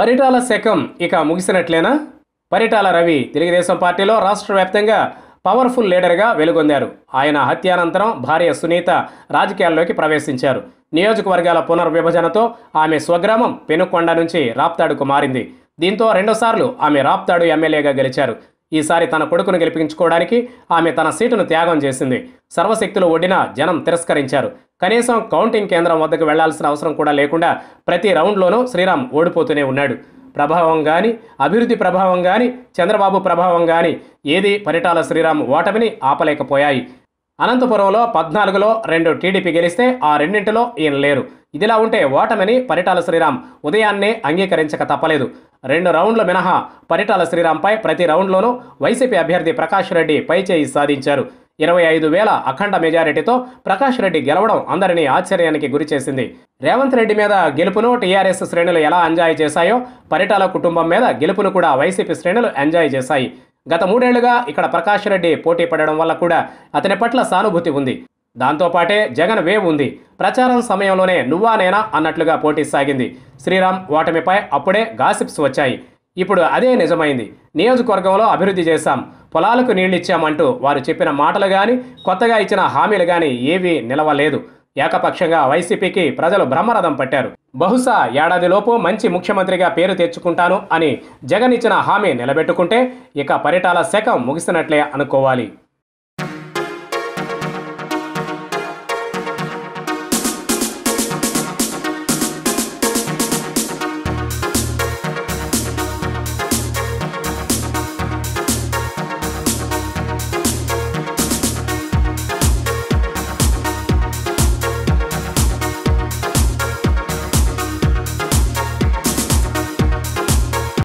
పరిటాల శకం ఇక ముగిసినట్లేనా? పరిటాల రవి తెలుగుదేశం పార్టీలో రాష్ట్ర వ్యాప్తంగా పవర్ఫుల్ లీడర్గా వెలుగొందారు. ఆయన హత్యానంతరం భార్య సునీత రాజకీయాల్లోకి ప్రవేశించారు. నియోజకవర్గాల పునర్విభజనతో ఆమె స్వగ్రామం పెనుకొండ నుంచి రాప్తాడుకు మారింది. దీంతో రెండోసార్లు ఆమె రాప్తాడు ఎమ్మెల్యేగా గెలిచారు. ఈసారి తన కొడుకును గెలిపించుకోవడానికి ఆమె తన సీటును త్యాగం చేసింది. సర్వశక్తులు ఒడ్డినా జనం తిరస్కరించారు. కనీసం కౌంటింగ్ కేంద్రం వద్దకు వెళ్లాల్సిన అవసరం కూడా లేకుండా ప్రతి రౌండ్లోనూ శ్రీరామ్ ఓడిపోతూనే ఉన్నాడు. ప్రభావం కానీ, అభివృద్ధి ప్రభావం కానీ, చంద్రబాబు ప్రభావం కానీ ఏది పరిటాల శ్రీరామ్ ఓటమిని ఆపలేకపోయాయి. అనంతపురంలో 14లో 2 టీడీపీ గెలిస్తే ఆ రెండింటిలో ఈయన లేరు. ఇదిలా ఉంటే ఓటమిని పరిటాల శ్రీరామ్ ఉదయాన్నే అంగీకరించక తప్పలేదు. 2 రౌండ్ల మినహా పరిటాల శ్రీరాంపై ప్రతి రౌండ్లోనూ వైసీపీ అభ్యర్థి ప్రకాష్ రెడ్డి పైచేయి సాధించారు. 25,000 అఖండ మెజారిటీతో ప్రకాష్ రెడ్డి గెలవడం అందరినీ ఆశ్చర్యానికి గురిచేసింది. రేవంత్ రెడ్డి మీద గెలుపును టీఆర్ఎస్ శ్రేణులు ఎలా ఎంజాయ్ చేశాయో పరిటాల కుటుంబం మీద గెలుపును కూడా వైసీపీ శ్రేణులు ఎంజాయ్ చేశాయి. గత 3 ఏళ్లుగా ఇక్కడ ప్రకాష్ రెడ్డి పోటీ పడడం వల్ల కూడా అతని పట్ల సానుభూతి ఉంది. దాంతోపాటే జగన్ వేవ్ ఉంది. ప్రచారం సమయంలోనే నువ్వా నేనా అన్నట్లుగా పోటీ సాగింది. శ్రీరామ్ ఓటమిపై అప్పుడే గాసిప్స్ వచ్చాయి. ఇప్పుడు అదే నిజమైంది. నియోజకవర్గంలో అభివృద్ధి చేశాం, పొలాలకు నీళ్లిచ్చామంటూ వారు చెప్పిన మాటలు కానీ, కొత్తగా ఇచ్చిన హామీలు కానీ ఏవీ నిలవలేదు. ఏకపక్షంగా వైసీపీకి ప్రజలు బ్రహ్మరథం పట్టారు. బహుశా ఏడాదిలోపు మంచి ముఖ్యమంత్రిగా పేరు తెచ్చుకుంటాను అని జగన్ ఇచ్చిన హామీ నిలబెట్టుకుంటే ఇక పరిటాల శకం ముగిసినట్లే అనుకోవాలి.